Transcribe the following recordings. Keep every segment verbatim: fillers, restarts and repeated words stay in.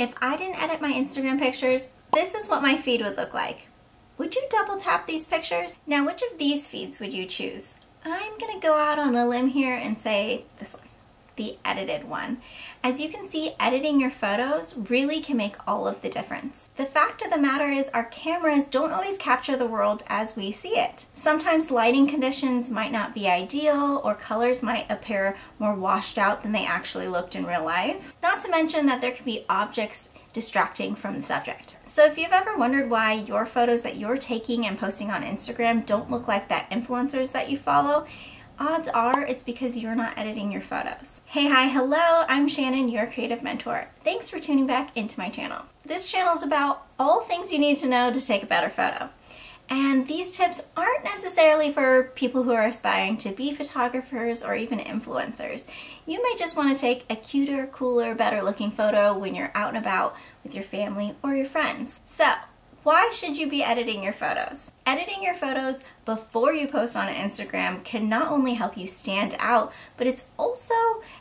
If I didn't edit my Instagram pictures, this is what my feed would look like. Would you double tap these pictures? Now, which of these feeds would you choose? I'm gonna go out on a limb here and say this one, the edited one. As you can see, editing your photos really can make all of the difference. The fact of the matter is our cameras don't always capture the world as we see it. Sometimes lighting conditions might not be ideal, or colors might appear more washed out than they actually looked in real life. Not to mention that there can be objects distracting from the subject. So if you've ever wondered why your photos that you're taking and posting on Instagram don't look like that influencers that you follow, odds are it's because you're not editing your photos. Hey, hi, hello, I'm Shannon, your creative mentor. Thanks for tuning back into my channel. This channel is about all things you need to know to take a better photo. And these tips aren't necessarily for people who are aspiring to be photographers or even influencers. You may just want to take a cuter, cooler, better looking photo when you're out and about with your family or your friends. So, why should you be editing your photos? Editing your photos before you post on Instagram can not only help you stand out, but it's also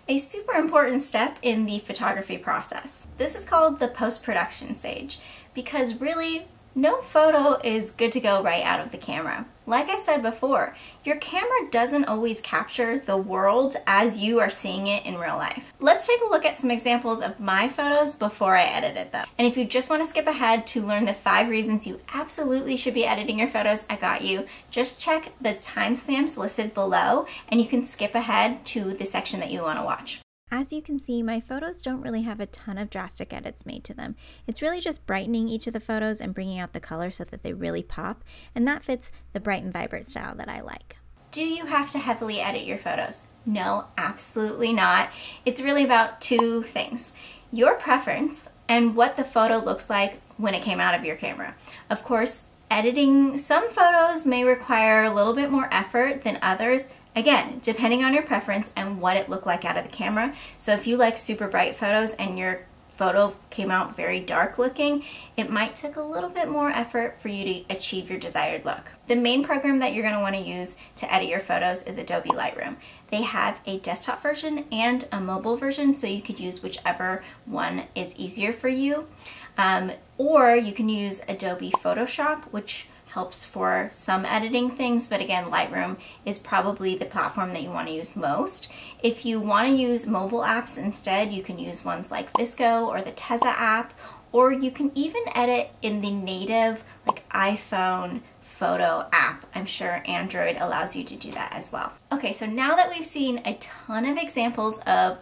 a super important step in the photography process. This is called the post-production stage, because really, no photo is good to go right out of the camera. Like I said before, your camera doesn't always capture the world as you are seeing it in real life. Let's take a look at some examples of my photos before I edited them. And if you just want to skip ahead to learn the five reasons you absolutely should be editing your photos, I got you. Just check the timestamps listed below and you can skip ahead to the section that you want to watch. As you can see, my photos don't really have a ton of drastic edits made to them. It's really just brightening each of the photos and bringing out the color so that they really pop, and that fits the bright and vibrant style that I like. Do you have to heavily edit your photos? No, absolutely not. It's really about two things: your preference and what the photo looks like when it came out of your camera. Of course, editing some photos may require a little bit more effort than others. Again, depending on your preference and what it looked like out of the camera. So if you like super bright photos and your photo came out very dark looking, it might take a little bit more effort for you to achieve your desired look. The main program that you're going to want to use to edit your photos is Adobe Lightroom. They have a desktop version and a mobile version, so you could use whichever one is easier for you. Um, or you can use Adobe Photoshop, which helps for some editing things, but again, Lightroom is probably the platform that you want to use most. If you want to use mobile apps instead, you can use ones like VSCO or the Tezza app, or you can even edit in the native like iPhone photo app. I'm sure Android allows you to do that as well. Okay, so now that we've seen a ton of examples of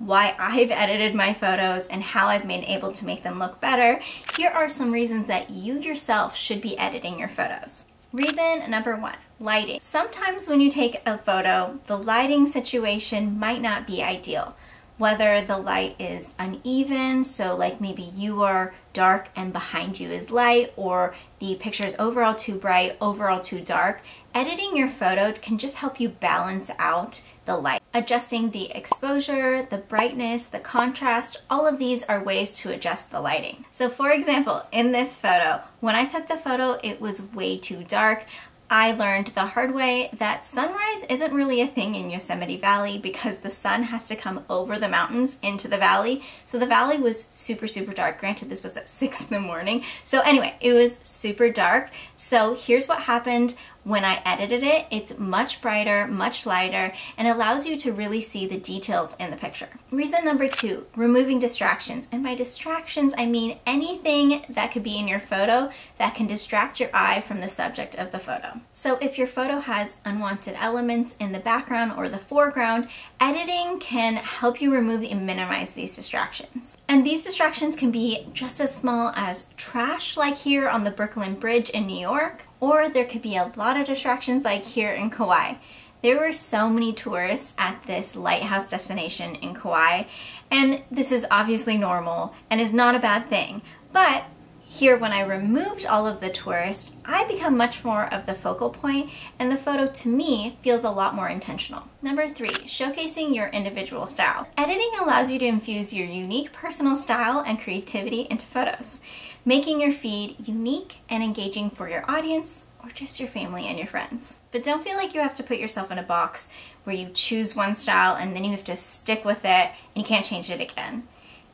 why I've edited my photos and how I've been able to make them look better, here are some reasons that you yourself should be editing your photos. Reason number one, lighting. Sometimes when you take a photo, the lighting situation might not be ideal. Whether the light is uneven, so like maybe you are dark and behind you is light, or the picture is overall too bright, overall too dark, editing your photo can just help you balance out the light. Adjusting the exposure, the brightness, the contrast, all of these are ways to adjust the lighting. So for example, in this photo, when I took the photo, it was way too dark. I learned the hard way that sunrise isn't really a thing in Yosemite Valley because the sun has to come over the mountains into the valley. So the valley was super, super dark. Granted, this was at six in the morning. So anyway, it was super dark. So here's what happened when I edited it. It's much brighter, much lighter, and allows you to really see the details in the picture. Reason number two, removing distractions. And by distractions, I mean anything that could be in your photo that can distract your eye from the subject of the photo. So if your photo has unwanted elements in the background or the foreground, editing can help you remove and minimize these distractions. And these distractions can be just as small as trash, like here on the Brooklyn Bridge in New York, or there could be a lot of distractions like here in Kauai. There were so many tourists at this lighthouse destination in Kauai, and this is obviously normal and is not a bad thing. But here, when I removed all of the tourists, I become much more of the focal point, and the photo to me feels a lot more intentional. Number three, showcasing your individual style. Editing allows you to infuse your unique personal style and creativity into photos, making your feed unique and engaging for your audience or just your family and your friends. But don't feel like you have to put yourself in a box where you choose one style and then you have to stick with it and you can't change it again.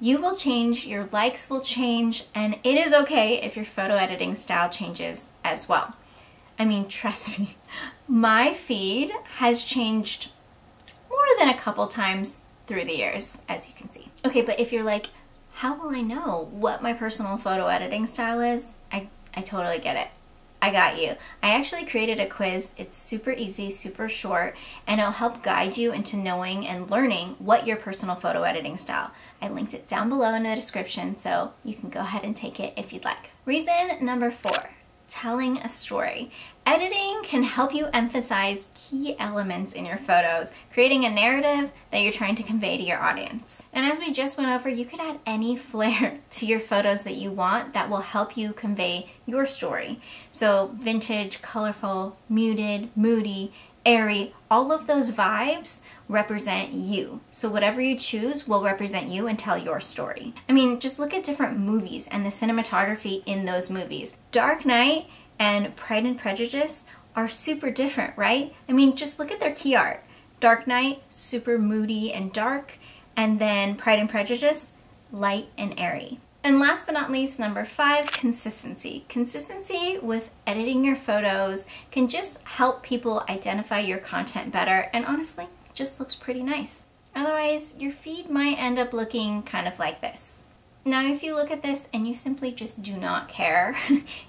you will change, your likes will change, and it is okay if your photo editing style changes as well. I mean, trust me, my feed has changed more than a couple times through the years, as you can see. Okay, but if you're like, how will I know what my personal photo editing style is? I, I totally get it. I got you. I actually created a quiz. It's super easy, super short, and it'll help guide you into knowing and learning what your personal photo editing style. I linked it down below in the description, so you can go ahead and take it if you'd like. Reason number four, telling a story. Editing can help you emphasize key elements in your photos, creating a narrative that you're trying to convey to your audience. And as we just went over, you could add any flair to your photos that you want that will help you convey your story. So vintage, colorful, muted, moody, airy, all of those vibes represent you. So whatever you choose will represent you and tell your story. I mean, just look at different movies and the cinematography in those movies. Dark Knight and Pride and Prejudice are super different, right? I mean, just look at their key art. Dark Knight, super moody and dark, and then Pride and Prejudice, light and airy. And last but not least, number five, consistency. Consistency with editing your photos can just help people identify your content better, and honestly, it just looks pretty nice. Otherwise, your feed might end up looking kind of like this. Now, if you look at this and you simply just do not care,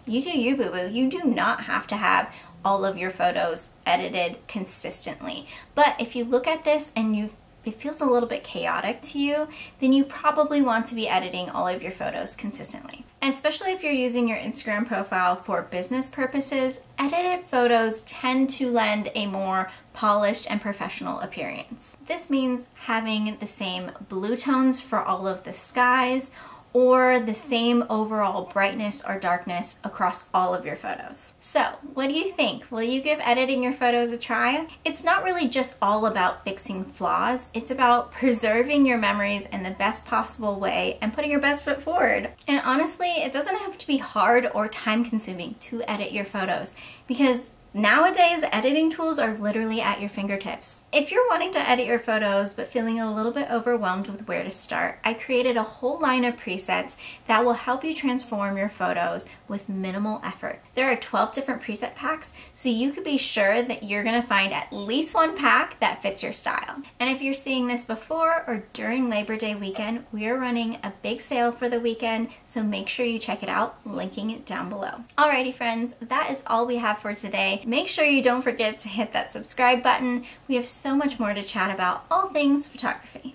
you do you, boo-boo. You do not have to have all of your photos edited consistently. But if you look at this and you've it feels a little bit chaotic to you, then you probably want to be editing all of your photos consistently. And especially if you're using your Instagram profile for business purposes, edited photos tend to lend a more polished and professional appearance. This means having the same blue tones for all of the skies, or the same overall brightness or darkness across all of your photos. So, what do you think? Will you give editing your photos a try? It's not really just all about fixing flaws, it's about preserving your memories in the best possible way and putting your best foot forward. And honestly, it doesn't have to be hard or time-consuming to edit your photos, because nowadays, editing tools are literally at your fingertips. If you're wanting to edit your photos but feeling a little bit overwhelmed with where to start, I created a whole line of presets that will help you transform your photos with minimal effort. There are twelve different preset packs, so you could be sure that you're gonna find at least one pack that fits your style. And if you're seeing this before or during Labor Day weekend, we are running a big sale for the weekend, so make sure you check it out, linking it down below. Alrighty friends, that is all we have for today. Make sure you don't forget to hit that subscribe button. We have so much more to chat about, all things photography.